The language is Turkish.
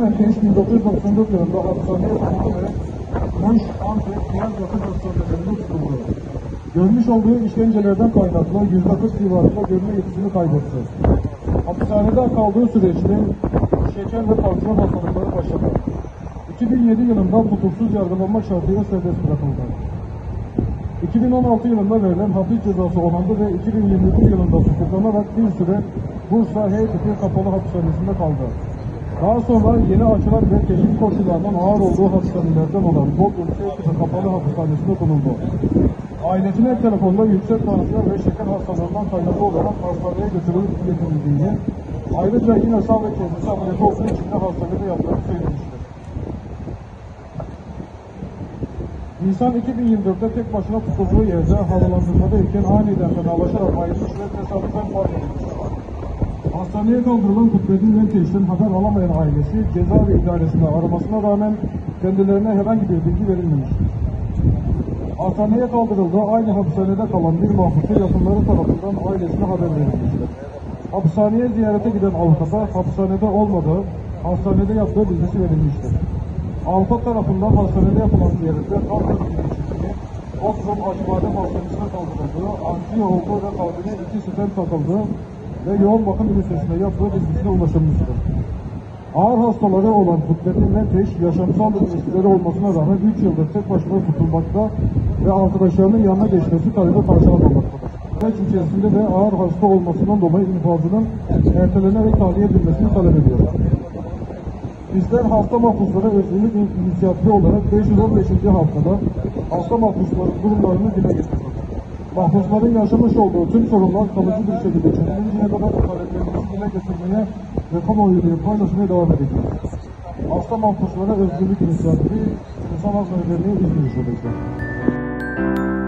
Merkez 1999 yılında hapishaneye konularak Muş, Antep, Diyarbakır hastanelerinde tutuldu. Görmüş olduğu işkencelerden kaynaklı 109 civarında görme yetisini kaybetti. Hapishanede kaldığı süreçte şeker ve tansiyon hastalıkları başladı. 2007 yılında tutuksuz yargılanma şartıyla serbest bırakıldı. 2016 yılında verilen hapis cezası onandı ve 2021 yılında tutuklanarak bir süre Bursa Heybeti Kapalı Hapishanesi'nde kaldı. Daha sonra yeni açılan ve keşif koşullarından ağır olduğu hapishanelerden olan Bodrum Heybeti Kapalı Hapishanesi'nde konuldu. Ailesine telefonda yüksek tansiyon ve şeker hastalığından kaynaklı olarak hastaneye götürülüp getirildiğini, ayrıca yine sağ ve kendisi ameliyatı olduğu için de hastanede yattığını söylemiştir. Nisan 2024'te tek başına tutulduğu yerde havalandırmadayken aniden fenalaşarak ayrılmış ve tesadüfen fark edilmiştir. Hastaneye kaldırılan Kudret'in Menteş'ten haber alamayan ailesi cezaevi idaresinde aramasına rağmen kendilerine herhangi bir bilgi verilmemiştir. Hastaneye kaldırıldığı aynı hapishanede kalan bir mahpusun yakınları tarafından ailesine haber verilmiştir. Hapishaneye ziyarete giden avukata hapishanede olmadığı, hastanede yaptığı bilgisi verilmiştir. Avukat tarafından hastanede yapılan ziyarette kaldığı bilgisini, Osrum Acıbade Hastanesi'ne kaldırıldığı, antiyo olduğu ve kalbine 2 stent takıldığı ve yoğun bakım ünitesine yaptığı bilgisine ulaşılmıştır. Ağır hastaları olan Kudret'in Menteş, yaşamsal riskleri olmasına rağmen 3 yıldır tek başına tutulmakta ve arkadaşlarının yanına geçmesi talebi karşılanmamaktadır. Süreç içerisinde de ağır hasta olmasından dolayı infazının ertelenerek tahliye edilmesini talep ediyor. Bizler hasta mahpuslara özgürlük inisiyatifi olarak 515. haftada hasta mahpusların durumlarını dile getirdik. Mahpusların yaşamış olduğu tüm sorunlar kalıcı bir şekilde çözülünceye kadar taleplerimizi dile getirmeye ve kamuoyuyla paylaşmaya devam edeceğiz. Hasta mahpuslara özgürlük inisiyatifi insan hakları derneği İzmir Şubesi.